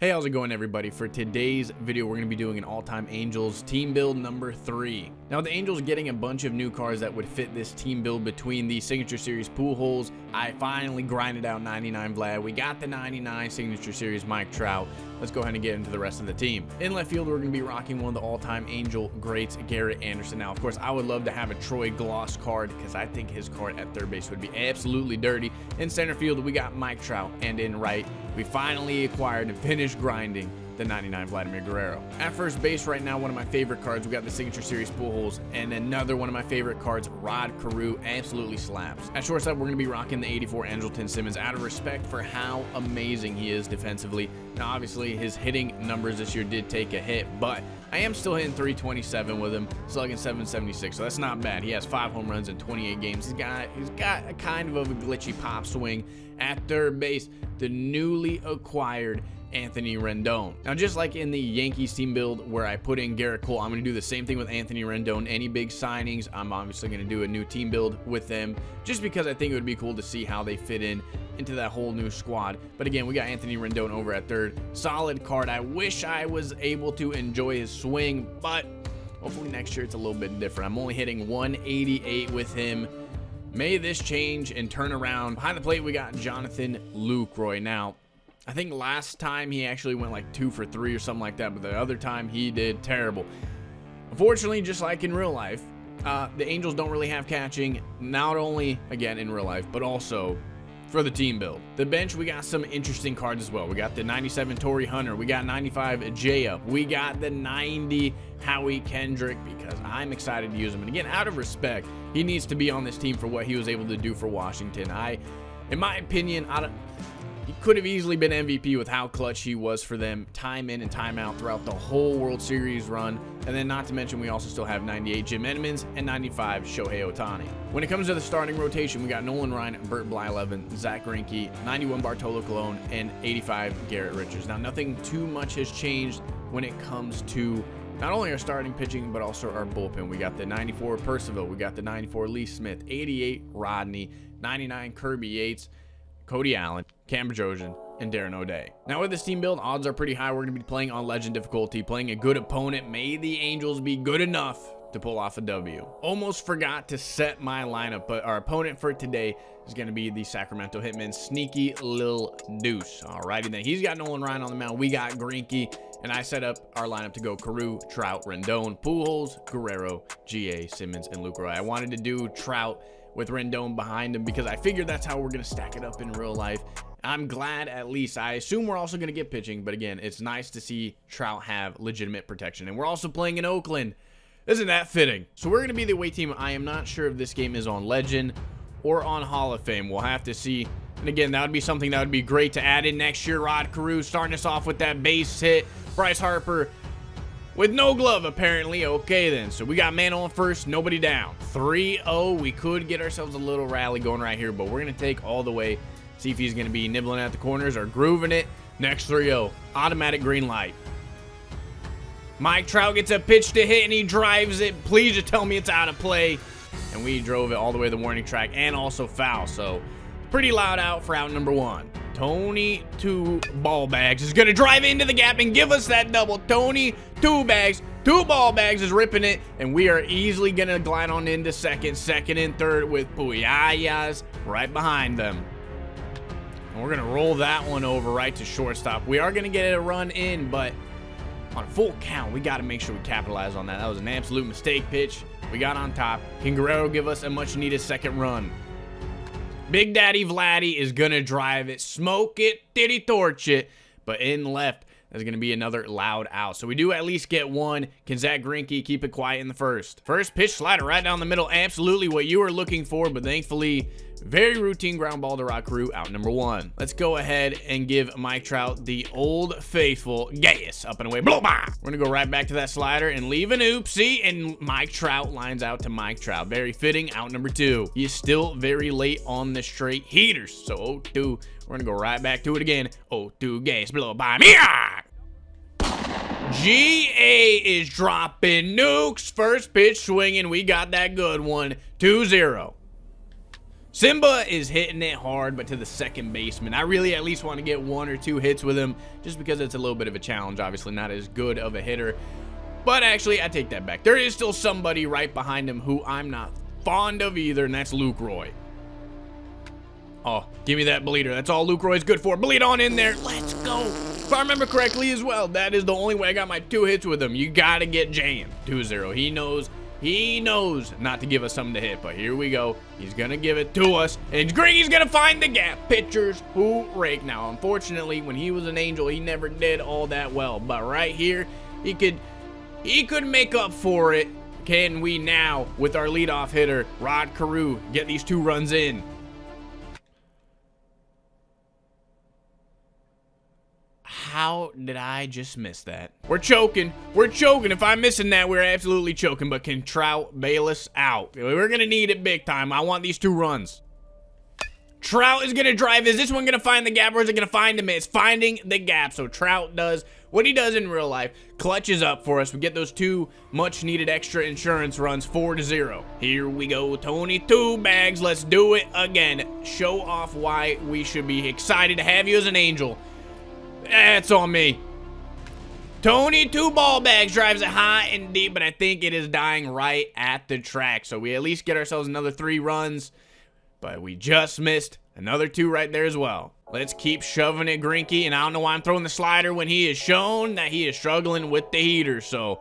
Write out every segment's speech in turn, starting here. Hey, how's it going, everybody? For today's video, we're going to be doing an all-time Angels team build number 3. Now, the Angels getting a bunch of new cars that would fit this team build between the Signature Series Pujols. I finally grinded out 99 Vlad. We got the 99 Signature Series Mike Trout. Let's go ahead and get into the rest of the team. In left field, we're going to be rocking one of the all-time Angel greats, Garrett Anderson. Now, of course, I would love to have a Troy Gloss card because I think his card at third base would be absolutely dirty. In center field, we got Mike Trout, and in right, we finally acquired and finished grinding the 99 Vladimir Guerrero. At first base right now, one of my favorite cards, we got the Signature Series Pujols, and another one of my favorite cards, Rod Carew, absolutely slaps. At shortstop, we're gonna be rocking the 84 Andrelton Simmons out of respect for how amazing he is defensively. Now, obviously, his hitting numbers this year did take a hit, but I am still hitting 327 with him, slugging 776, so that's not bad. He has 5 home runs in 28 games. He's got a kind of a glitchy pop swing. At third base, the newly acquired Anthony Rendon. Now, just like in the Yankees team build where I put in Garrett Cole, I'm going to do the same thing with Anthony Rendon. Any big signings, I'm obviously going to do a new team build with them just because I think it would be cool to see how they fit in into that whole new squad. But again, we got Anthony Rendon over at third. Solid card. I wish I was able to enjoy his swing, but hopefully next year it's a little bit different. I'm only hitting 188 with him. May this change and turn around. Behind the plate, we got Jonathan Lucroy. Now, I think last time he actually went like 2 for 3 or something like that, but the other time he did terrible. Unfortunately, just like in real life, the Angels don't really have catching, not only, again, in real life, but also for the team build. The bench, we got some interesting cards as well. We got the 97 Torii Hunter. We got 95 J-Up. We got the 90 Howie Kendrick because I'm excited to use him. And again, out of respect, he needs to be on this team for what he was able to do for Washington. In my opinion, he could have easily been MVP with how clutch he was for them time in and time out throughout the whole World Series run. And then not to mention, we also still have 98 Jim Edmonds and 95 Shohei Ohtani. When it comes to the starting rotation, we got Nolan Ryan, Bert Blyleven, Zack Greinke, 91 Bartolo Colón, and 85 Garrett Richards. Now, nothing too much has changed when it comes to not only our starting pitching, but also our bullpen. We got the 94 Percival. We got the 94 Lee Smith, 88 Rodney, 99 Kirby Yates, Cody Allen, Cam Bjorken, and Darren O'Day. Now, with this team build, odds are pretty high we're going to be playing on Legend difficulty, playing a good opponent. May the Angels be good enough to pull off a W. Almost forgot to set my lineup, but our opponent for today is going to be the Sacramento Hitmen, Sneaky Lil Deuce. Alrighty then, he's got Nolan Ryan on the mound. We got Greinke, and I set up our lineup to go Carew, Trout, Rendon, Pujols, Guerrero, GA, Simmons, and Lucroy. I wanted to do Trout with Rendon behind him because I figured that's how we're going to stack it up in real life. I'm glad at least. I assume we're also going to get pitching, but again, it's nice to see Trout have legitimate protection. And we're also playing in Oakland. Isn't that fitting? So we're going to be the away team. I am not sure if this game is on Legend or on Hall of Fame. We'll have to see. And again, that would be something that would be great to add in next year. Rod Carew starting us off with that base hit. Bryce Harper with no glove, apparently. Okay, then. So we got man on first, nobody down. 3-0. We could get ourselves a little rally going right here, but we're going to take all the way. See if he's going to be nibbling at the corners or grooving it. Next 3-0. Automatic green light. Mike Trout gets a pitch to hit, and he drives it. Please just tell me it's out of play. And we drove it all the way to the warning track and also foul. So pretty loud out for out number 1. Tony Two Ball Bags is going to drive into the gap and give us that double. Tony Two Bags, Two Ball Bags is ripping it, and we are easily going to glide on into second, second and third with Puyallas right behind them. And we're going to roll that one over right to shortstop. We are going to get a run in, but on full count, we got to make sure we capitalize on that. That was an absolute mistake pitch. We got on top. Can Guerrero give us a much-needed second run? Big Daddy Vladdy is going to drive it, smoke it, titty torch it, but in left, there's going to be another loud out. So we do at least get one. Can Zack Greinke keep it quiet in the first? First pitch slider right down the middle. Absolutely what you were looking for, but thankfully, very routine ground ball to Rod Carew, out number 1. Let's go ahead and give Mike Trout the old faithful gas up and away. Blow by. We're going to go right back to that slider and leave an oopsie, and Mike Trout lines out to Mike Trout. Very fitting, out number 2. He is still very late on the straight heaters. So 0-2. We're going to go right back to it again. 0-2 gas. Blow by. Meow. GA is dropping nukes. First pitch swinging. We got that good one. 2-0. Simba is hitting it hard, but to the second baseman. I really at least want to get one or two hits with him just because it's a little bit of a challenge. Obviously not as good of a hitter, but actually I take that back. There is still somebody right behind him who I'm not fond of either, and that's Lucroy. Oh, give me that bleeder. That's all Lucroy's good for. Bleed on in there. Let's go. If I remember correctly as well, that is the only way I got my two hits with him. You got to get jammed. 2-0. He knows not to give us something to hit, but here we go. He's going to give it to us, and Greinke's going to find the gap. Pitchers who rake. Now, unfortunately, when he was an Angel, he never did all that well, but right here, he could make up for it. Can we now, with our leadoff hitter, Rod Carew, get these two runs in? How did I just miss that? We're choking. We're choking. If I'm missing that, we're absolutely choking. But can Trout bail us out? We're going to need it big time. I want these two runs. Trout is going to drive. Is this one going to find the gap, or is it going to find him? It's finding the gap. So Trout does what he does in real life. Clutches up for us. We get those two much-needed extra insurance runs, 4-0. Here we go, Tony. Two bags. Let's do it again. Show off why we should be excited to have you as an Angel. That's on me. Tony, two ball bags, drives it high and deep, but I think it is dying right at the track. So we at least get ourselves another three runs, but we just missed another two right there as well. Let's keep shoving it, Greinke, and I don't know why I'm throwing the slider when he is shown that he is struggling with the heater. So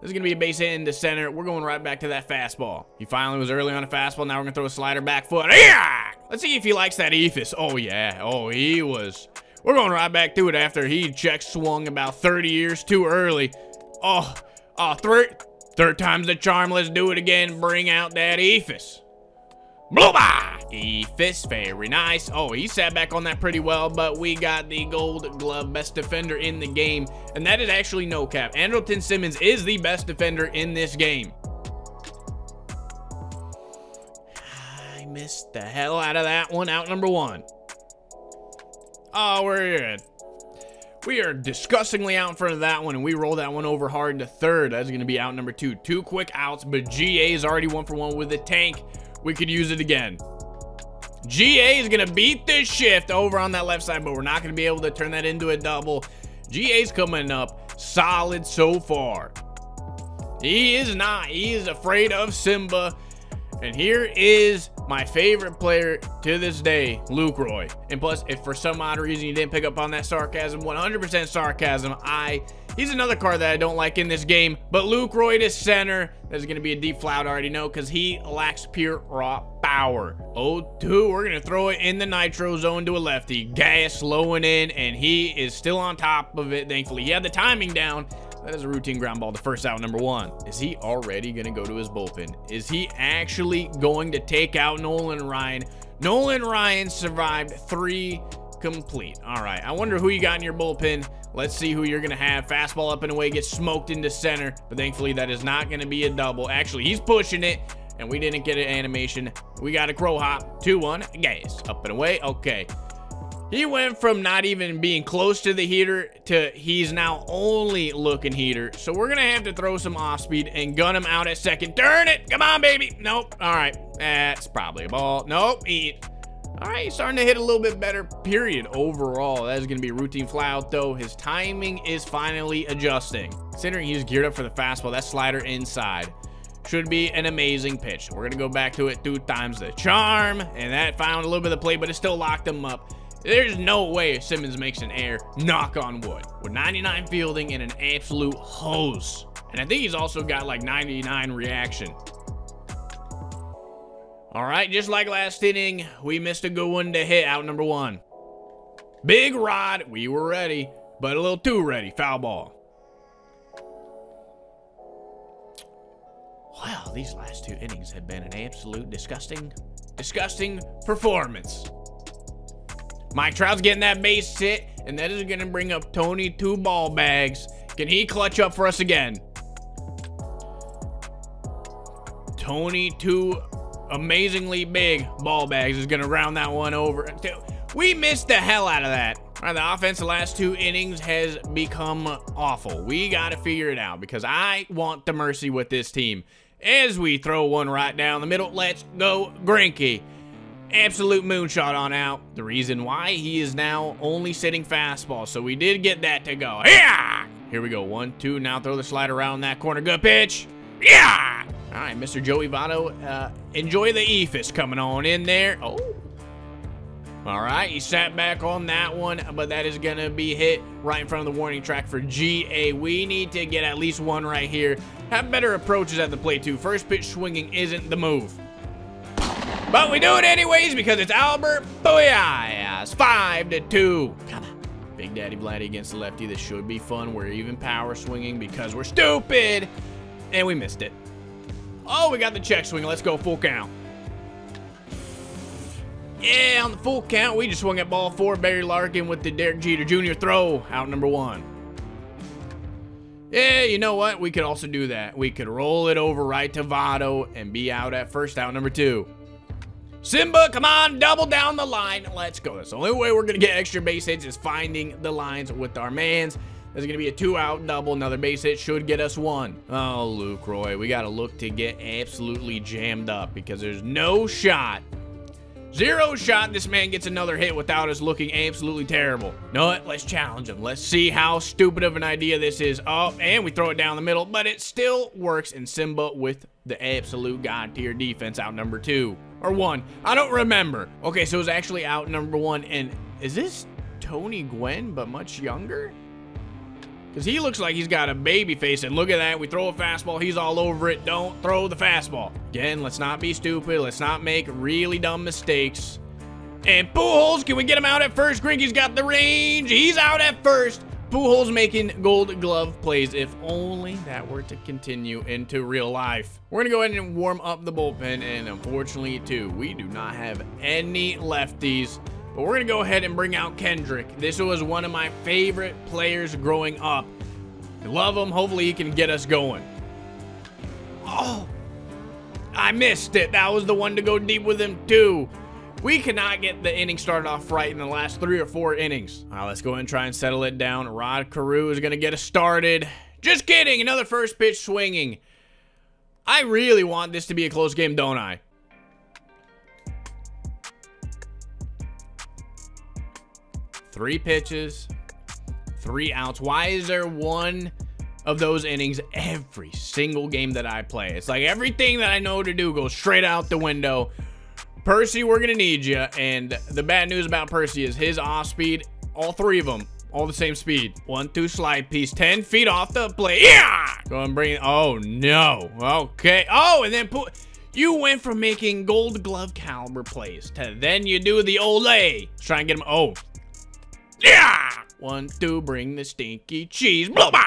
this is going to be a base hit into center. We're going right back to that fastball. He finally was early on a fastball. Now we're going to throw a slider back foot. Yeah! Let's see if he likes that Ephus. Oh, yeah. Oh, he was... We're going right back to it after he check swung about 30 years too early. Third time's the charm. Let's do it again. Bring out that Ephus. Blooba! Ephus, very nice. Oh, he sat back on that pretty well, but we got the Gold Glove best defender in the game, and that is actually no cap. Andrelton Simmons is the best defender in this game. I missed the hell out of that one. Out number one. Oh, we're good. We are disgustingly out in front of that one, and we roll that one over hard to third. That's going to be out number two. Two quick outs, but GA is already 1 for 1 with a tank. We could use it again. GA is going to beat this shift over on that left side, but we're not going to be able to turn that into a double. GA's coming up solid so far. He is not. He is afraid of Simba. And here is my favorite player to this day, Lucroy. And plus, if for some odd reason you didn't pick up on that sarcasm, 100% sarcasm, he's another card that I don't like in this game. But Lucroy to center. That's going to be a deep flout, I already know, because he lacks pure raw power. 0-2, we're going to throw it in the nitro zone to a lefty. Gas slowing in, and he is still on top of it, thankfully. He had the timing down. That is a routine ground ball to first out, number one. Is he already going to go to his bullpen? Is he actually going to take out Nolan Ryan? Nolan Ryan survived 3 complete. All right, I wonder who you got in your bullpen. Let's see who you're going to have. Fastball up and away, gets smoked into center. But thankfully, that is not going to be a double. Actually, he's pushing it, and we didn't get an animation. We got a crow hop, 2-1, gas. Up and away, okay. He went from not even being close to the heater to he's now only looking heater. So we're going to have to throw some off-speed and gun him out at second. Turn it. Come on, baby. Nope. All right. That's probably a ball. Nope. Eat. All right. He's starting to hit a little bit better, period, overall. That is going to be routine flyout, though. His timing is finally adjusting. Considering he's geared up for the fastball, that slider inside should be an amazing pitch. We're going to go back to it 2 times the charm, and that found a little bit of the play, but it still locked him up. There's no way Simmons makes an error, knock on wood, with 99 fielding and an absolute hose. And I think he's also got like 99 reaction. All right, just like last inning, we missed a good one to hit, out number one. Big Rod, we were ready, but a little too ready, foul ball. Wow, these last 2 innings have been an absolute disgusting performance. Mike Trout's getting that base hit, and that is going to bring up Tony 2 ball bags. Can he clutch up for us again? Tony 2 amazingly big ball bags is going to round that one over. We missed the hell out of that. All right, the offense the last 2 innings has become awful. We got to figure it out because I want the mercy with this team. As we throw one right down the middle, let's go Greinke. absolute moonshot on out. The reason why, he is now only sitting fastball, so we did get that to go. Yeah! Here we go, 1-2, now throw the slide around that corner, good pitch. Yeah! All right, Mr. Joey Votto, enjoy the ephus coming on in there. Oh. All right, he sat back on that one, but that is gonna be hit right in front of the warning track for GA. We need to get at least one right here. Have better approaches at the plate too. First pitch swinging isn't the move. But we do it anyways because it's Albert Pujols, 5-2. Come on. Big Daddy Vladdy against the lefty. This should be fun. We're even power swinging because we're stupid. And we missed it. Oh, we got the check swing. Let's go full count. Yeah, on the full count, we just swung at ball four. Barry Larkin with the Derek Jeter Jr. throw. Out number one. Yeah, you know what? We could also do that. We could roll it over right to Votto and be out at first, out number two. Simba, come on, double down the line. Let's go. That's the only way we're going to get extra base hits is finding the lines with our mans. There's going to be a two-out double. Another base hit should get us one. Oh, Lucroy, we got to look to get absolutely jammed up because there's no shot. Zero shot. This man gets another hit without us looking absolutely terrible. No, let's challenge him. Let's see how stupid of an idea this is. Oh, and we throw it down the middle, but it still works. And Simba with the absolute god-tier defense out number two. Or one. I don't remember. Okay, so it was actually out number one. And is this Tony Gwynn, but much younger? Because he looks like he's got a baby face. And look at that. We throw a fastball. He's all over it. Don't throw the fastball. Again, let's not be stupid. Let's not make really dumb mistakes. And Pujols, can we get him out at first? Greinke's got the range. He's out at first. Pujols making gold glove plays. If only that were to continue into real life. We're going to go ahead and warm up the bullpen. And unfortunately, too, we do not have any lefties. But we're going to go ahead and bring out Kendrick. This was one of my favorite players growing up. I love him. Hopefully, he can get us going. Oh, I missed it. That was the one to go deep with him, too. We cannot get the inning started off right in the last 3 or 4 innings. All right, let's go ahead and try and settle it down. Rod Carew is going to get us started. Just kidding. Another first pitch swinging. I really want this to be a close game, don't I? Three pitches, 3 outs. Why is there one of those innings every single game that I play? It's like everything that I know to do goes straight out the window. Percy, we're going to need you. And the bad news about Percy is his off speed, all 3 of them, all the same speed. 1-2 slide piece, 10 feet off the plate. Yeah! Go and bring it. Oh, no. Okay. Oh, and then put... You went from making gold glove caliber plays to then you do the Olay. Let's try and get him. Oh. Yeah! 1-2, bring the stinky cheese. Blah, blah.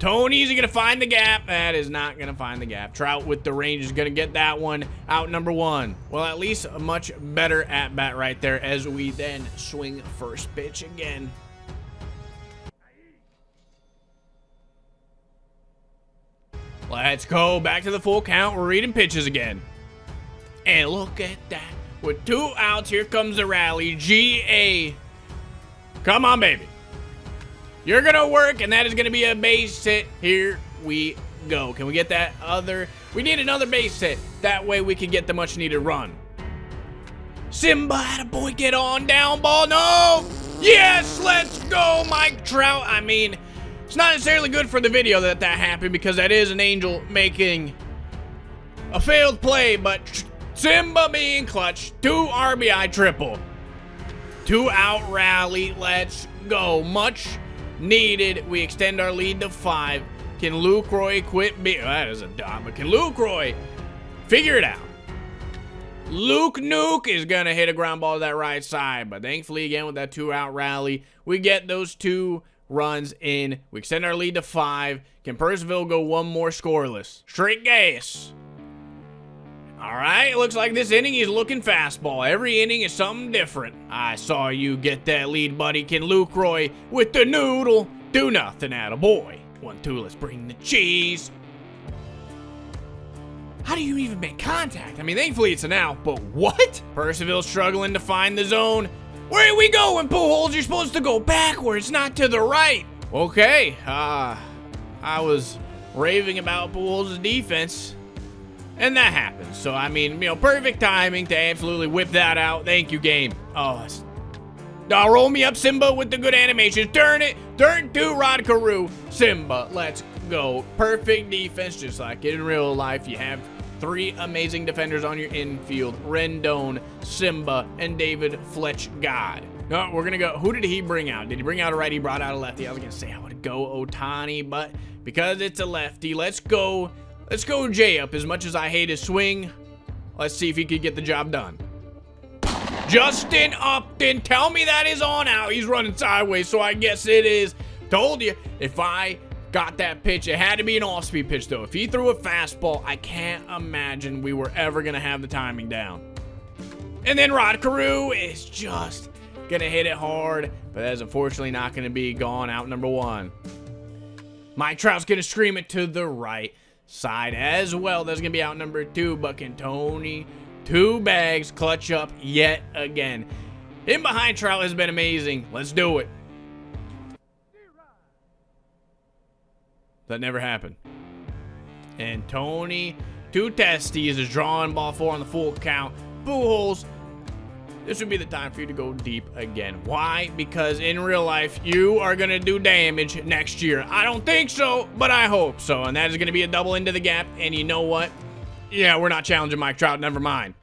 Tony's gonna find the gap. That is not gonna find the gap. Trout with the range is gonna get that one out number one. Well, at least a much better at-bat right there as we then swing first pitch again. Let's go back to the full count. We're reading pitches again. And look at that. With 2 outs, here comes the rally. GA. Come on, baby. You're going to work, and that is going to be a base hit. Here we go. Can we get that other? We need another base hit. That way we can get the much-needed run. Simba, attaboy, get on down, ball. No. Yes, let's go, Mike Trout. I mean, it's not necessarily good for the video that that happened because that is an Angel making a failed play, but... Simba being clutch, 2 RBI triple. 2-out rally, let's go. Much needed, we extend our lead to 5. Can Lucroy quit being, that is a dot, but can Lucroy figure it out? Luke Nuke is gonna hit a ground ball to that right side, but thankfully again with that 2-out rally, we get those 2 runs in. We extend our lead to 5. Can Percival go one more scoreless? Straight gas. All right, it looks like this inning he's looking fastball. Every inning is something different. I saw you get that lead, buddy. Can Lucroy with the noodle do nothing, attaboy? 1-2, let's bring the cheese. How do you even make contact? I mean, thankfully it's an out, but what? Percival struggling to find the zone. Where are we going, Pujols? You're supposed to go backwards, not to the right. Okay, I was raving about Pujols' defense. And that happens. So, I mean, you know, perfect timing to absolutely whip that out. Thank you, game. Oh, now roll me up, Simba, with the good animations. Turn it. Turn to Rod Carew. Simba, let's go. Perfect defense, just like in real life. You have three amazing defenders on your infield. Rendon, Simba, and David Fletch God. No, we're going to go. Who did he bring out? Did he bring out a righty? He brought out a lefty. I was going to say I would go Ohtani, but because it's a lefty, let's go. Let's go Jay up. As much as I hate his swing, let's see if he could get the job done. Justin Upton, tell me that is on out. He's running sideways, so I guess it is. Told you, if I got that pitch, it had to be an off-speed pitch, though. If he threw a fastball, I can't imagine we were ever going to have the timing down. And then Rod Carew is just going to hit it hard, but that is unfortunately not going to be gone out number one. Mike Trout's going to scream it to the right side as well. That's going to be out number two, but can Tony two bags clutch up yet again? In behind Trout has been amazing. Let's do it. That never happened. And Tony two testes is drawing ball four on the full count. Pujols, this would be the time for you to go deep again. Why? Because in real life, you are going to do damage next year. I don't think so, but I hope so. And that is going to be a double into the gap. And you know what? Yeah, we're not challenging Mike Trout. Never mind.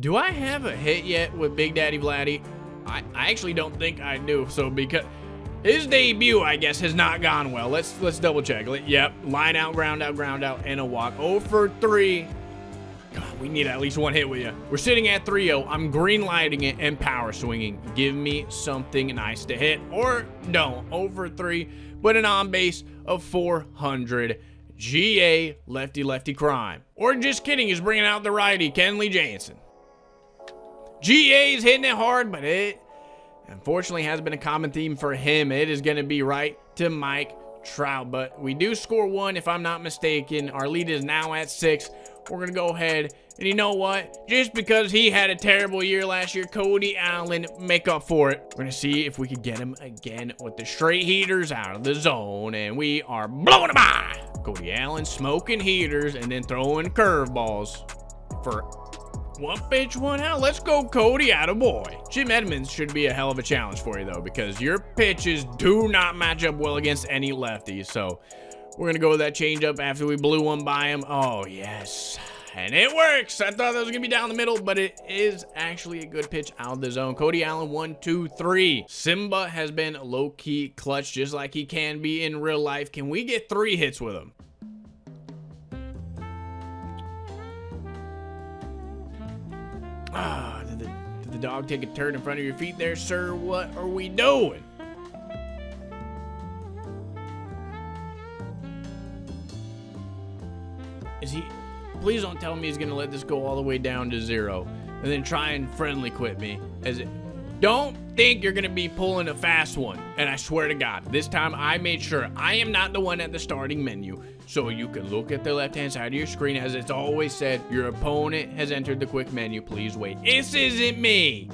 Do I have a hit yet with Big Daddy Vladdy? I actually don't think I do. So because his debut, I guess, has not gone well. Let's double check. Yep, line out, ground out, and a walk. 0 for 3. God, we need at least one hit with you. We're sitting at 3-0. I'm green lighting it and power swinging. Give me something nice to hit or don't. Over 3, but an on base of 400. GA lefty lefty crime. Or just kidding, he's bringing out the righty, Kenley Jansen. GA's hitting it hard, but it unfortunately has been a common theme for him. It is going to be right to Mike Trout, but we do score one if I'm not mistaken. Our lead is now at 6. We're going to go ahead, and you know what? Just because he had a terrible year last year, Cody Allen, make up for it. We're going to see if we can get him again with the straight heaters out of the zone, and we are blowing them by. Cody Allen smoking heaters and then throwing curveballs for one pitch, one out. Let's go, Cody, attaboy. Jim Edmonds should be a hell of a challenge for you, though, because your pitches do not match up well against any lefties, so we're going to go with that changeup after we blew one by him. Oh, yes. And it works. I thought that was going to be down the middle, but it is actually a good pitch out of the zone. Cody Allen, 1, 2, 3. Simba has been low-key clutch, just like he can be in real life. Can we get 3 hits with him? Ah, did the dog take a turn in front of your feet there, sir? What are we doing? Is he? Please don't tell me he's gonna let this go all the way down to 0 and then try and friendly quit me. As it, don't think you're gonna be pulling a fast one. And I swear to God, this time I made sure I am not the one at the starting menu. So you can look at the left-hand side of your screen. As it's always said, your opponent has entered the quick menu. Please wait. This isn't me.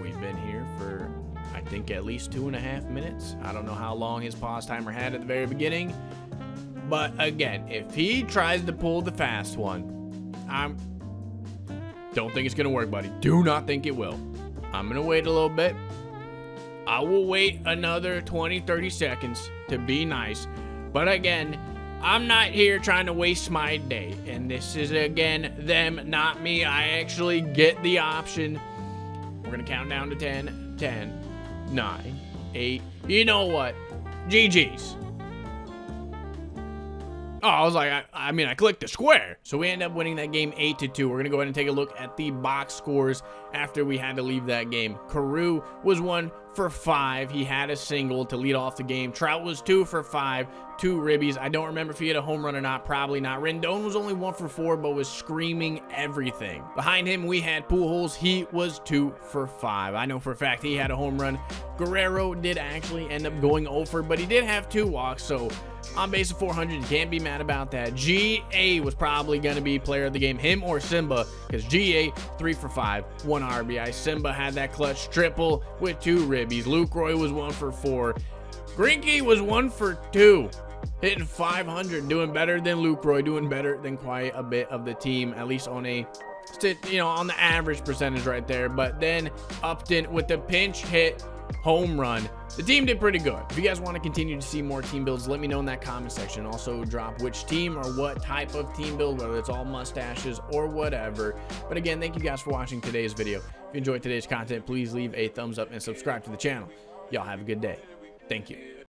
We've been here for, I think, at least 2.5 minutes. I don't know how long his pause timer had at the very beginning. But again, if he tries to pull the fast one, I don't think it's going to work, buddy. Do not think it will. I'm going to wait a little bit. I will wait another 20, 30 seconds to be nice. But again, I'm not here trying to waste my day. And this is, again, them, not me. I actually get the option. We're going to count down to 10, 10, 9, 8. You know what? GG's. Oh, I was like, I mean, I clicked the square. So we end up winning that game 8-2. We're going to go ahead and take a look at the box scores after we had to leave that game. Carew was 1 for 5. He had a single to lead off the game. Trout was 2 for 5, 2 ribbies. I don't remember if he had a home run or not. Probably not. Rendon was only 1 for 4, but was screaming everything. Behind him, we had Pujols. He was 2 for 5. I know for a fact he had a home run. Guerrero did actually end up going over, but he did have 2 walks, so on base of 400, you can't be mad about that. GA was probably going to be player of the game, him or Simba, because GA, 3 for 5, 1 RBI. Simba had that clutch triple with 2 ribbies. Lucroy was 1 for 4. Greinke was 1 for 2. hitting .500, doing better than Lucroy, doing better than quite a bit of the team, at least on a, you know, on the average percentage right there. But then Upton with the pinch hit home run. The team did pretty good. If you guys want to continue to see more team builds, let me know in that comment section. Also drop which team or what type of team build, whether it's all mustaches or whatever. But again, thank you guys for watching today's video. If you enjoyed today's content, please leave a thumbs up and subscribe to the channel. Y'all have a good day. Thank you.